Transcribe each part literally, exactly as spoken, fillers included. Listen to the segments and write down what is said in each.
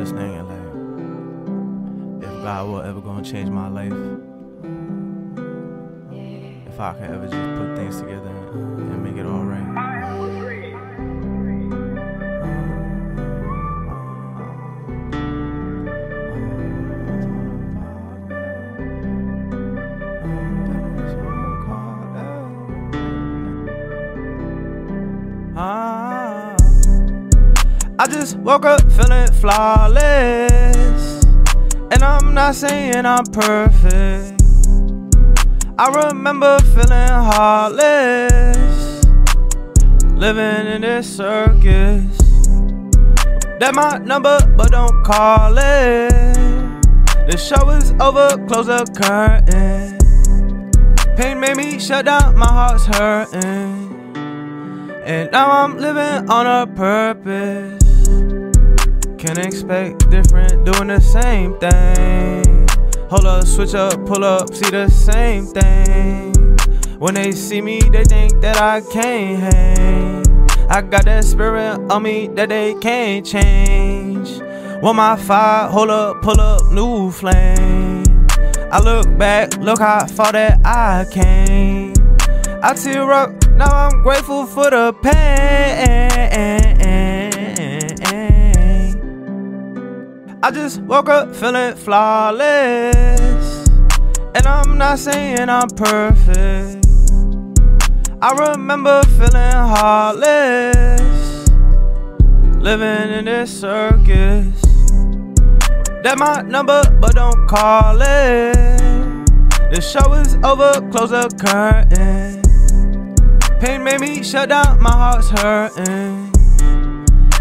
I'm just thinking, like, if God will ever gonna change my life, if I could ever just put things together and make it all right. Ah, I just woke up feeling flawless, and I'm not saying I'm perfect. I remember feeling heartless, living in this circus. That my number, but don't call it. The show is over, close the curtain. Pain made me shut down, my heart's hurting. And now I'm living on a purpose. Can't expect different, doing the same thing. Hold up, switch up, pull up, see the same thing. When they see me, they think that I can't hang. I got that spirit on me that they can't change. Want my fire, hold up, pull up, new flame. I look back, look how far that I came. I tear up, now I'm grateful for the pain. I just woke up feeling flawless, and I'm not saying I'm perfect. I remember feeling heartless, living in this circus. That my number, but don't call it. The show is over, close the curtain. Pain made me shut down, my heart's hurting.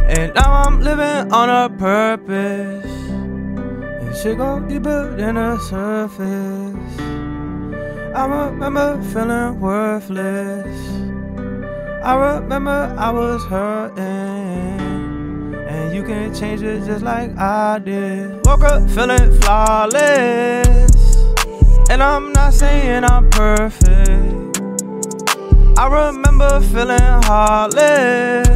And now I'm living on a purpose. And shit go deeper than the surface. I remember feeling worthless. I remember I was hurting. And you can change it just like I did. Woke up feeling flawless, and I'm not saying I'm perfect. I remember feeling heartless,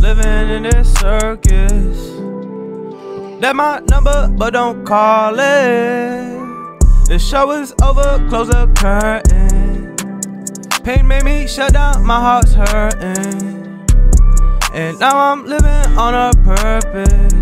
living in this circus. That my number, but don't call it. The show is over, close the curtain. Pain made me shut down, my heart's hurting. And now I'm living on a purpose.